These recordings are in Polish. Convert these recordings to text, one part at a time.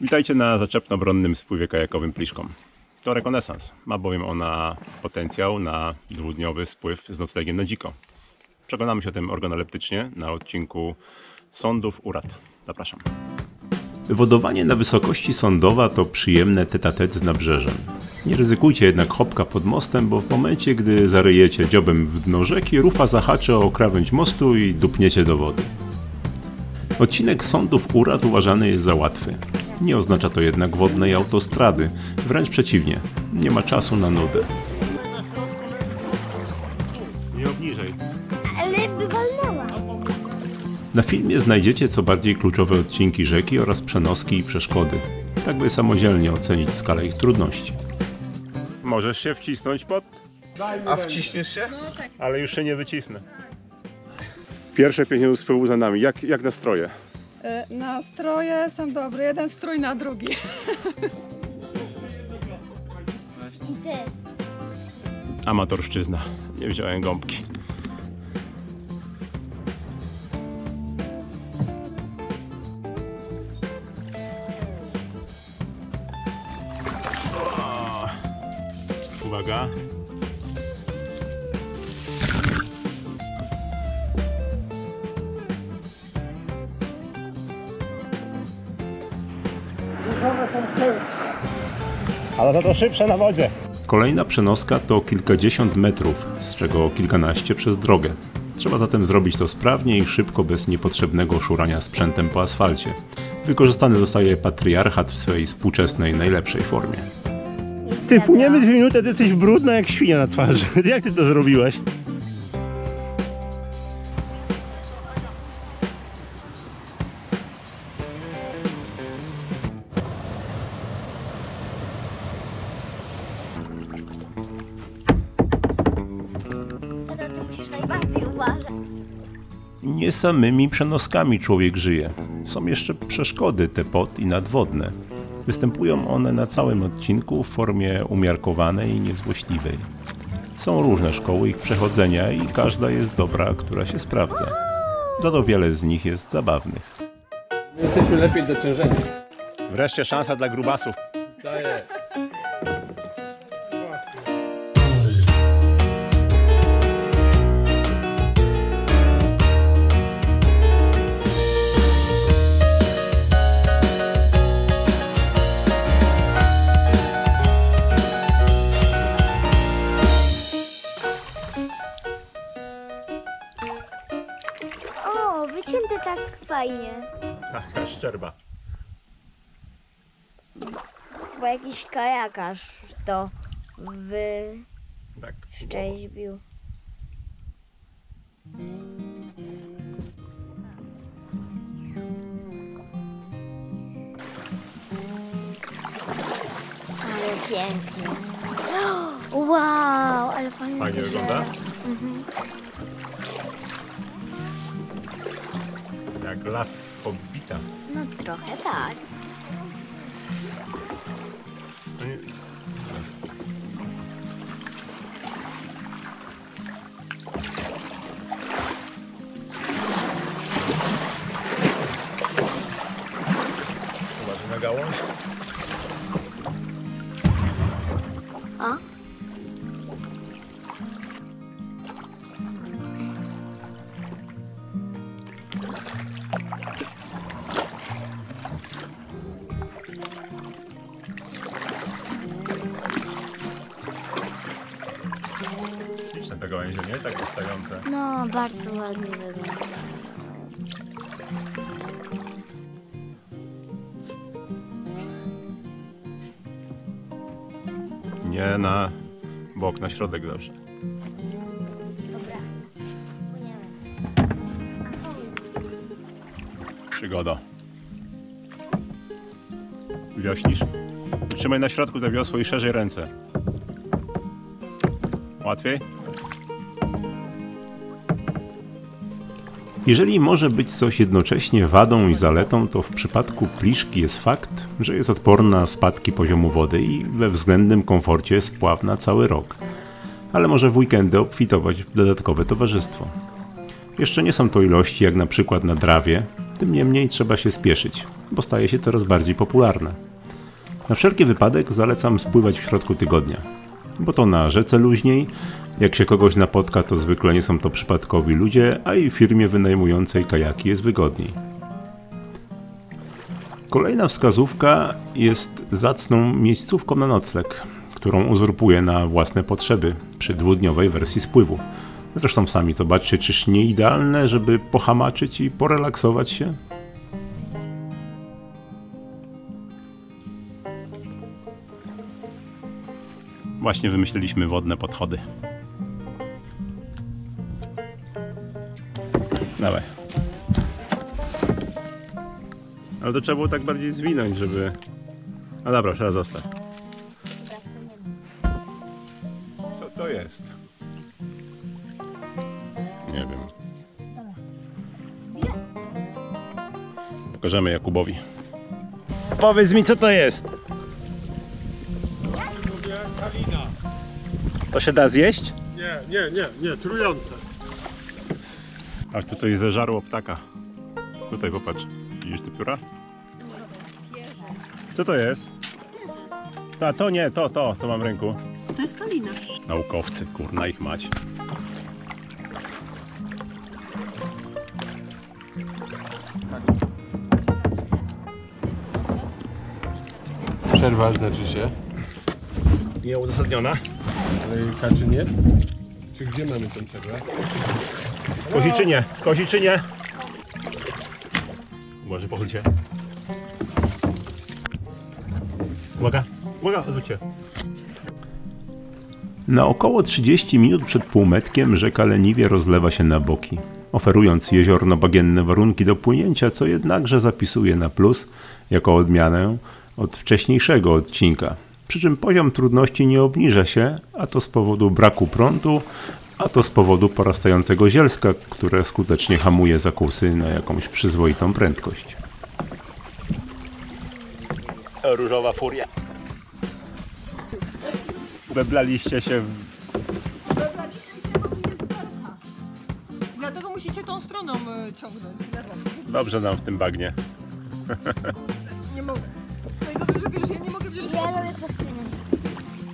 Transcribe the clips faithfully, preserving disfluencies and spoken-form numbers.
Witajcie na zaczepno-bronnym spływie kajakowym Pliszką. To rekonesans. Ma bowiem ona potencjał na dwudniowy spływ z noclegiem na dziko. Przekonamy się o tym organoleptycznie na odcinku Sądów-Urząd. Zapraszam. Wodowanie na wysokości Sądowa to przyjemne tête-à-tête z nabrzeżem. Nie ryzykujcie jednak hopka pod mostem, bo w momencie, gdy zaryjecie dziobem w dno rzeki, rufa zahaczy o krawędź mostu i dupniecie do wody. Odcinek Sądów-Urząd uważany jest za łatwy. Nie oznacza to jednak wodnej autostrady, wręcz przeciwnie, nie ma czasu na nudę. Nie obniżaj. Ale by walnęła. Na filmie znajdziecie co bardziej kluczowe odcinki rzeki oraz przenoski i przeszkody, tak by samodzielnie ocenić skalę ich trudności. Możesz się wcisnąć pod? A wciśniesz się? Ale już się nie wycisnę. Pierwsze pięknie z pyłu za nami. Jak, jak nastroje? Nastroje są dobre, jeden strój na drugi. Amatorszczyzna, nie wziąłem gąbki. O, uwaga. Ale to, to szybsze na wodzie. Kolejna przenoska to kilkadziesiąt metrów, z czego kilkanaście przez drogę. Trzeba zatem zrobić to sprawnie i szybko, bez niepotrzebnego szurania sprzętem po asfalcie. Wykorzystany zostaje patriarchat w swojej współczesnej, najlepszej formie. Ty, płyniemy dwie minuty, ty jesteś brudna jak świnia na twarzy. Jak ty to zrobiłaś? Nie samymi przenoskami człowiek żyje. Są jeszcze przeszkody te pod i nadwodne. Występują one na całym odcinku w formie umiarkowanej i niezłośliwej. Są różne szkoły ich przechodzenia i każda jest dobra, która się sprawdza. Za to wiele z nich jest zabawnych. My jesteśmy lepiej dociążeni. Wreszcie szansa dla grubasów. Daję. Wycięte tak fajnie. Taka szczerba. Chyba jakiś kajakarz to wyszczęśbił. Ale pięknie. Wow, ale fajnie. Fajnie wygląda? Mhm. Jak las Hobbita. No trochę tak. Zobacz na gałąź. O. Gałęzie, nie? Tak wystające. No, bardzo ładnie wygląda. Nie na bok, na środek zawsze. Dobra. Przygoda. Wiośnisz. Trzymaj na środku te wiosło i szerzej ręce. Łatwiej? Jeżeli może być coś jednocześnie wadą i zaletą, to w przypadku Pliszki jest fakt, że jest odporna na spadki poziomu wody i we względnym komforcie jest pławna cały rok. Ale może w weekendy obfitować w dodatkowe towarzystwo. Jeszcze nie są to ilości jak na przykład na Drawie, tym niemniej trzeba się spieszyć, bo staje się coraz bardziej popularne. Na wszelki wypadek zalecam spływać w środku tygodnia, bo to na rzece luźniej, jak się kogoś napotka, to zwykle nie są to przypadkowi ludzie, a i firmie wynajmującej kajaki jest wygodniej. Kolejna wskazówka jest zacną miejscówką na nocleg, którą uzurpuje na własne potrzeby przy dwudniowej wersji spływu. Zresztą sami zobaczcie, czyż nie idealne, żeby pohamaczyć i porelaksować się? Właśnie wymyśliliśmy wodne podchody. Dawaj. Ale to trzeba było tak bardziej zwinąć, żeby... No dobra, trzeba zostać. Co to jest? Nie wiem. Pokażemy Jakubowi. Powiedz mi, co to jest? Kalina. To się da zjeść? Nie, nie, nie, nie, trujące. Aż tutaj zeżarło ptaka. Tutaj popatrz. Widzisz tu pióra? Co to jest? A to nie, to, to, to mam w ręku. To jest kalina. Naukowcy, kurna ich mać. Przerwa znaczy się. Nieuzasadniona. Ale i kaczy nie? Czy gdzie mamy tę przerwę? W Koziczynie, w Koziczynie. Uważaj, pochyl się. Uwaga, uwaga, odwróćcie. Na około trzydzieści minut przed półmetkiem rzeka leniwie rozlewa się na boki, oferując jeziorno-bagienne warunki do płynięcia, co jednakże zapisuje na plus jako odmianę od wcześniejszego odcinka. Przy czym poziom trudności nie obniża się, a to z powodu braku prądu, a to z powodu porastającego zielska, które skutecznie hamuje zakusy na jakąś przyzwoitą prędkość. Różowa furia. Beblaliście się w... Dlatego musicie tą stroną ciągnąć. Dobrze nam w tym bagnie. Nie mogę.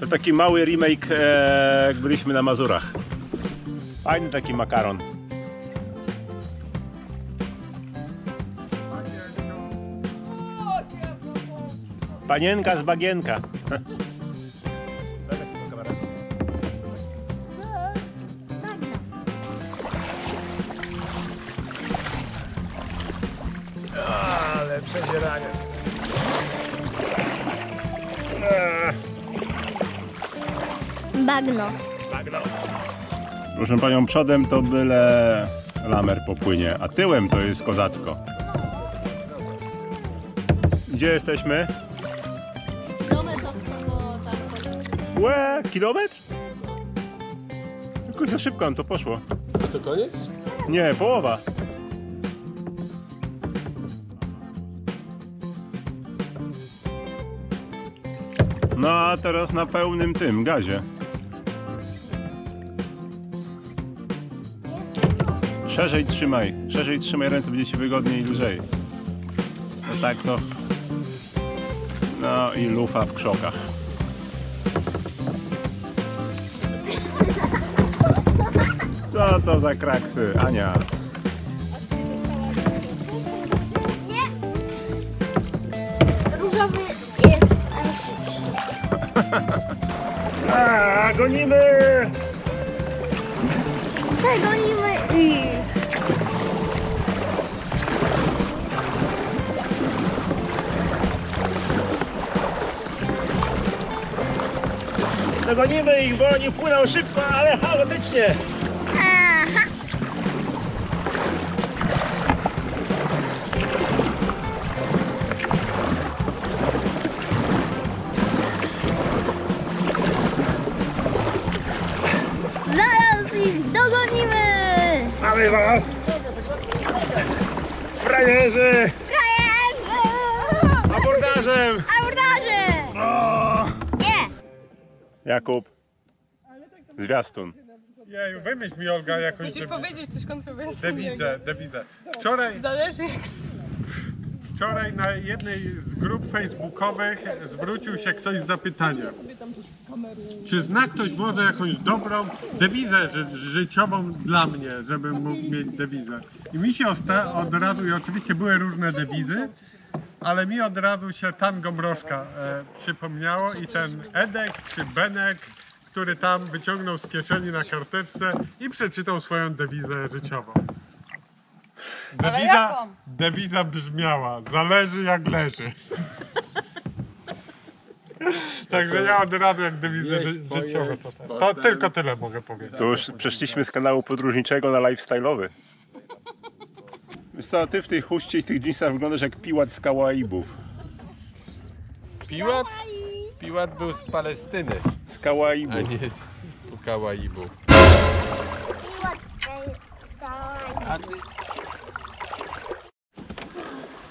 To taki mały remake, e, jak byliśmy na Mazurach. Fajny taki makaron. Panienka z bagienka. Ale przedzieranie. Bagno. Bagno. Proszę panią, przodem to byle lamer popłynie, a tyłem to jest kozacko. Gdzie jesteśmy? Kilometr od tego tam. Łe, kilometr? Kurczę, szybko nam to poszło. A to koniec? Nie, połowa. No a teraz na pełnym tym gazie. Szerzej trzymaj, szerzej trzymaj ręce, będzie ci wygodniej i lżej. No tak to. No i lufa w krzokach. Co to za kraksy, Ania? A, gonimy! Tak, gonimy i... No gonimy ich, bo oni płyną szybko, ale chaotycznie! Aha. Was. Frajerzy! Frajerzy! Abordażem! Abordażem! O! Nie! Jakub, zwiastun. Jeju, wymyśl mi, Olga, jakąś... Musisz powiedzieć coś kontrowersyjnego. Dewizę, dewizę. Wczoraj... Zależy jak... Wczoraj na jednej z grup facebookowych zwrócił się ktoś z zapytaniem, czy zna ktoś może jakąś dobrą dewizę ży życiową dla mnie, żebym mógł mieć dewizę. I mi się od razu, i oczywiście były różne dewizy, ale mi od razu się Tango Mrożka e, przypomniało i ten Edek czy Benek, który tam wyciągnął z kieszeni na karteczce i przeczytał swoją dewizę życiową. Dewiza, dewiza brzmiała, zależy jak leży. Także ja od razu jak dewizę ży życiową. To, to tylko tyle mogę powiedzieć. To już przeszliśmy z kanału podróżniczego na lifestyle'owy. Wiesz co, ty w tej huście i w tych dżinsach wyglądasz jak Piłat z Kałaibów. Piłat? Piłat był z Palestyny. Z Kałaibów. A nie z Kałaibów. Piłat z Kałaibów.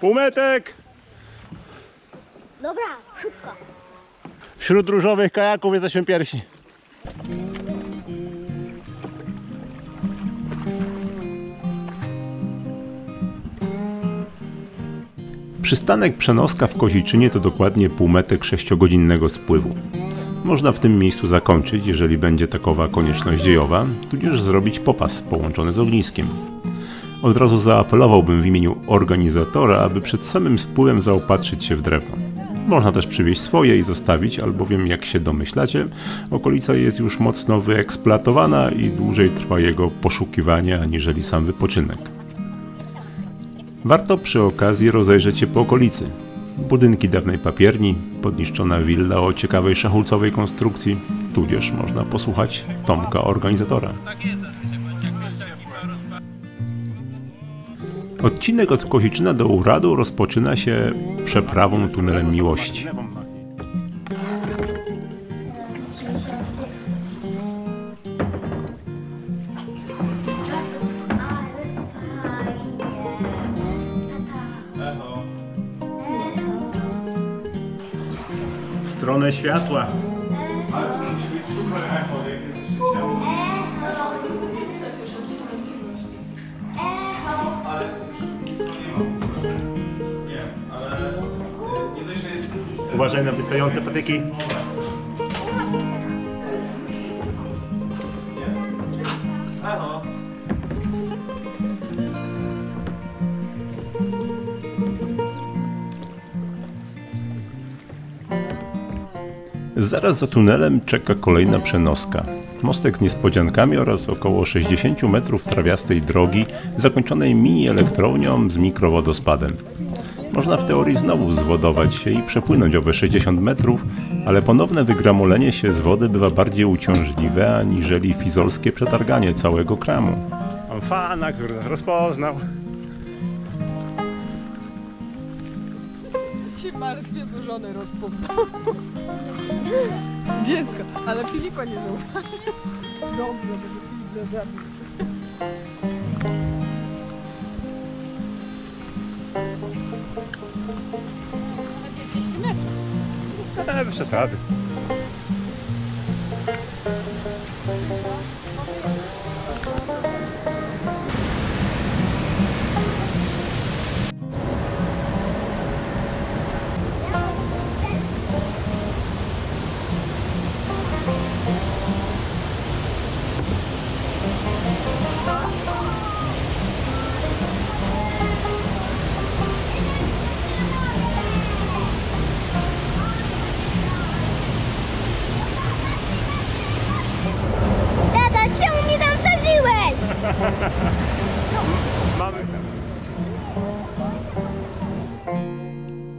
Półmetek! Dobra, szybko. Wśród różowych kajaków jesteśmy pierwsi. Przystanek Przenoska w Koziczynie to dokładnie półmetek sześciogodzinnego spływu. Można w tym miejscu zakończyć, jeżeli będzie takowa konieczność dziejowa, tudzież zrobić popas połączony z ogniskiem. Od razu zaapelowałbym w imieniu organizatora, aby przed samym spływem zaopatrzyć się w drewno. Można też przywieźć swoje i zostawić, albowiem jak się domyślacie, okolica jest już mocno wyeksploatowana i dłużej trwa jego poszukiwanie aniżeli sam wypoczynek. Warto przy okazji rozejrzeć się po okolicy. Budynki dawnej papierni, podniszczona willa o ciekawej szachulcowej konstrukcji, tudzież można posłuchać Tomka organizatora. Odcinek od Koziczyna do Uradu rozpoczyna się przeprawą tunelem Miłości. W stronę światła. Uważaj na wystające patyki. Zaraz za tunelem czeka kolejna przenoska. Mostek z niespodziankami oraz około sześćdziesięciu metrów trawiastej drogi zakończonej mini elektrownią z mikrowodospadem. Można w teorii znowu zwodować się i przepłynąć owe sześćdziesiąt metrów, ale ponowne wygramolenie się z wody bywa bardziej uciążliwe aniżeli fizolskie przetarganie całego kramu. Mam fana, który nas rozpoznał. Się martwię, bo żonę rozpoznał. Dziecko, ale Filipa nie zauważy. Dobrze, będzie Filip zabawił. Eee, bez przesady.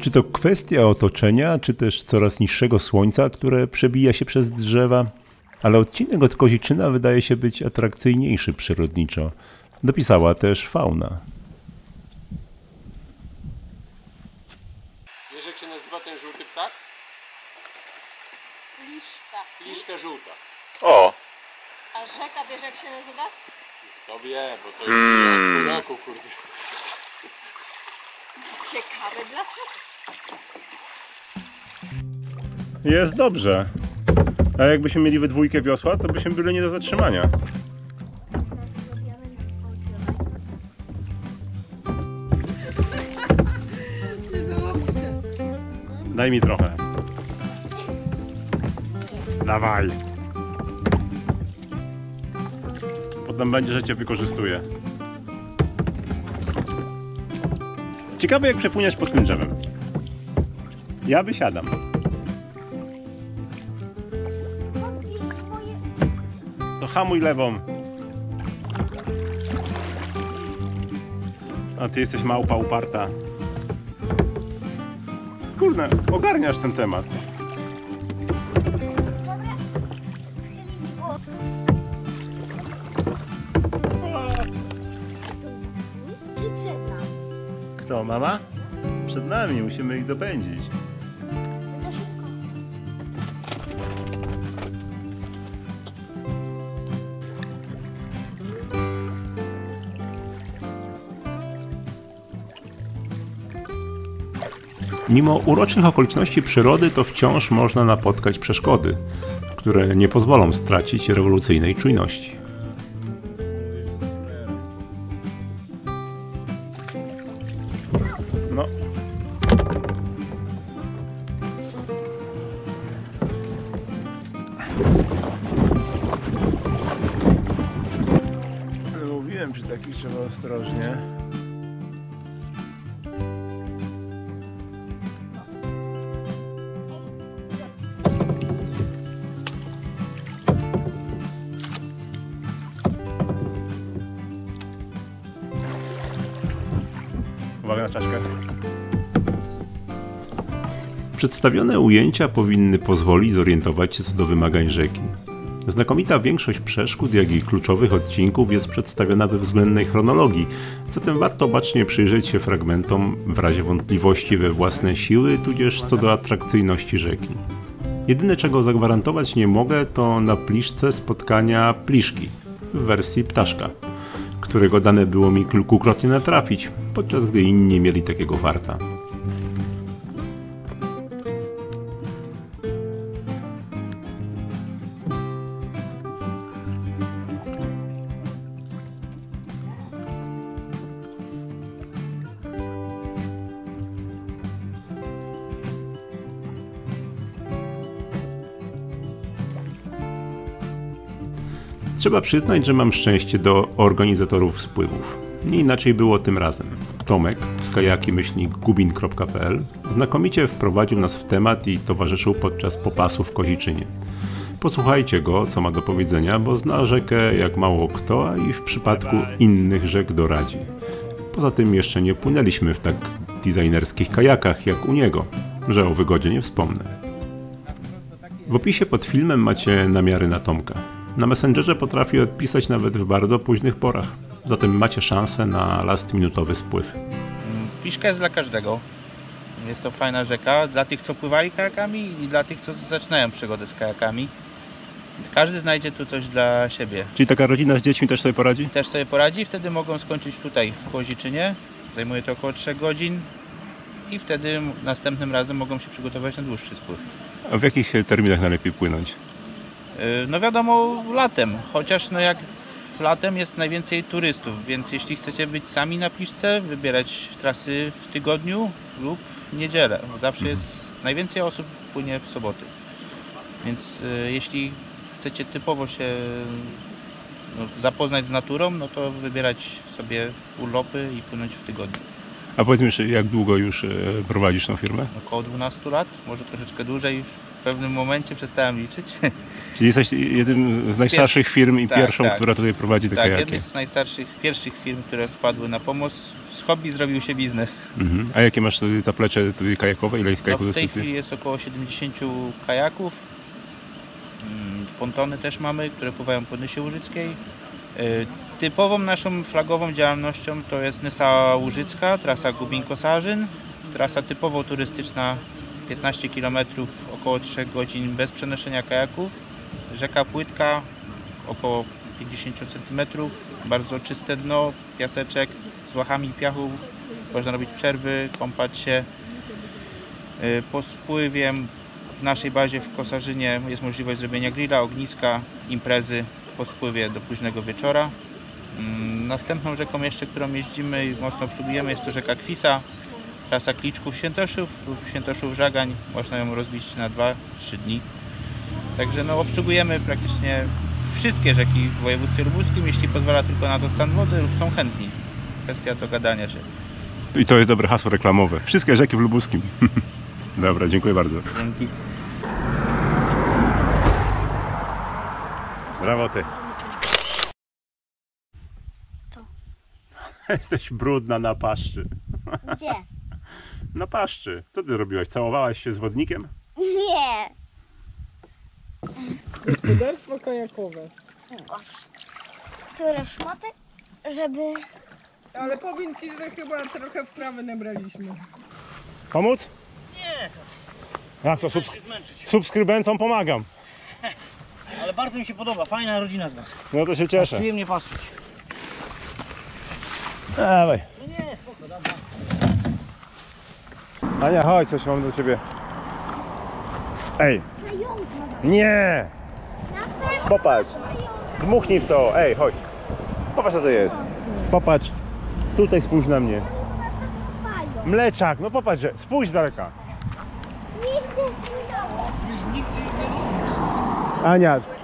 Czy to kwestia otoczenia, czy też coraz niższego słońca, które przebija się przez drzewa? Ale odcinek od Koziczyna wydaje się być atrakcyjniejszy przyrodniczo. Dopisała też fauna. Wiesz, jak się nazywa ten żółty ptak? Pliszka. Pliszka żółta. O! A rzeka, wiesz, jak się nazywa? To wie, bo to jest hmm. roku, kurde. Ciekawe dlaczego. Jest dobrze. A jakbyśmy mieli we dwójkę wiosła, to byśmy byli nie do zatrzymania. Daj mi trochę. Dawaj. Potem będzie, że cię wykorzystuje. Ciekawe, jak przepłyniesz pod tym drzewem. Ja wysiadam. To hamuj lewą. A ty jesteś małpa uparta. Kurde, ogarniasz ten temat. Kto, mama? Przed nami, musimy ich dopędzić. Mimo uroczych okoliczności przyrody, to wciąż można napotkać przeszkody, które nie pozwolą stracić rewolucyjnej czujności. No. Mówiłem, że takich trzeba ostrożnie. Uwaga na czaszkę. Przedstawione ujęcia powinny pozwolić zorientować się co do wymagań rzeki. Znakomita większość przeszkód, jak i kluczowych odcinków jest przedstawiona we względnej chronologii, zatem warto bacznie przyjrzeć się fragmentom w razie wątpliwości we własne siły, tudzież co do atrakcyjności rzeki. Jedyne, czego zagwarantować nie mogę, to na Pliszce spotkania Pliszki w wersji ptaszka, którego dane było mi kilkukrotnie natrafić, podczas gdy inni mieli takiego farta. Trzeba przyznać, że mam szczęście do organizatorów spływów. Nie inaczej było tym razem. Tomek z kajaki myślnik gubin kropka p l znakomicie wprowadził nas w temat i towarzyszył podczas popasu w Koziczynie. Posłuchajcie go, co ma do powiedzenia, bo zna rzekę jak mało kto, a i w przypadku innych rzek doradzi. Poza tym jeszcze nie płynęliśmy w tak designerskich kajakach jak u niego, że o wygodzie nie wspomnę. W opisie pod filmem macie namiary na Tomka. Na Messengerze potrafi odpisać nawet w bardzo późnych porach. Zatem macie szansę na last-minutowy spływ. Pliszka jest dla każdego. Jest to fajna rzeka dla tych, co pływali kajakami i dla tych, co zaczynają przygodę z kajakami. Każdy znajdzie tu coś dla siebie. Czyli taka rodzina z dziećmi też sobie poradzi? Też sobie poradzi. Wtedy mogą skończyć tutaj w Koziczynie. Zajmuje to około trzech godzin. I wtedy następnym razem mogą się przygotować na dłuższy spływ. A w jakich terminach najlepiej płynąć? No wiadomo, latem, chociaż no jak latem jest najwięcej turystów, więc jeśli chcecie być sami na Pliszce, wybierać trasy w tygodniu lub niedzielę. Zawsze jest najwięcej osób płynie w soboty. Więc y, jeśli chcecie typowo się no, zapoznać z naturą, no to wybierać sobie urlopy i płynąć w tygodniu. A powiedz mi, jak długo już prowadzisz tą firmę? Około dwunastu lat, może troszeczkę dłużej już. W pewnym momencie przestałem liczyć. Czyli jesteś jednym z najstarszych firm i tak, pierwszą, tak, która tutaj prowadzi te tak, kajaki. Tak, jednym z najstarszych, pierwszych firm, które wpadły na pomoc. Z hobby zrobił się biznes. Mhm. A jakie masz tutaj zaplecze tutaj kajakowe? Ile jest kajaków? No w tej chwili jest około siedemdziesięciu kajaków. Pontony też mamy, które pływają po Nysie Łużyckiej. Typową naszą flagową działalnością to jest Nysa Łużycka, trasa Gubin-Kosarzyn, trasa typowo turystyczna. piętnaście kilometrów, około trzech godzin bez przenoszenia kajaków. Rzeka płytka, około pięćdziesiąt centymetrów, bardzo czyste dno, piaseczek z łachami piachu. Można robić przerwy, kąpać się. Po spływie w naszej bazie w Kosarzynie jest możliwość zrobienia grilla, ogniska, imprezy po spływie do późnego wieczora. Następną rzeką jeszcze, którą jeździmy i mocno obsługujemy, jest to rzeka Kwisa. Trasa Kliczków-Świętoszów lub Świętoszów-Żagań, można ją rozbić na dwa trzy dni. Także no, obsługujemy praktycznie wszystkie rzeki w województwie lubuskim, jeśli pozwala tylko na to stan wody lub są chętni. Kwestia dogadania się. I to jest dobre hasło reklamowe. Wszystkie rzeki w lubuskim. Dobra, dziękuję bardzo. Dzięki. Brawo ty. Tu. Jesteś brudna na paszczy. Gdzie? Na paszczy. Co ty robiłaś? Całowałaś się z wodnikiem? Nie. Gospodarstwo kajakowe. Które szmaty, żeby... Ale powiem ci, że chyba trochę wprawy nabraliśmy. Pomóc? Nie. Jak to subsk subskrybentom pomagam. Ale bardzo mi się podoba, fajna rodzina z nas. No to się cieszę. Przyjemnie patrzeć. Dawaj. No nie, spoko, dawaj. Ania, chodź, coś mam do ciebie. Ej. Nie! Popatrz. Dmuchnij w to. Ej, chodź. Popatrz, co to jest. Popatrz. Tutaj spójrz na mnie. Mleczak, no popatrz, że. Spójrz z daleka. Nigdzie nie. Ania.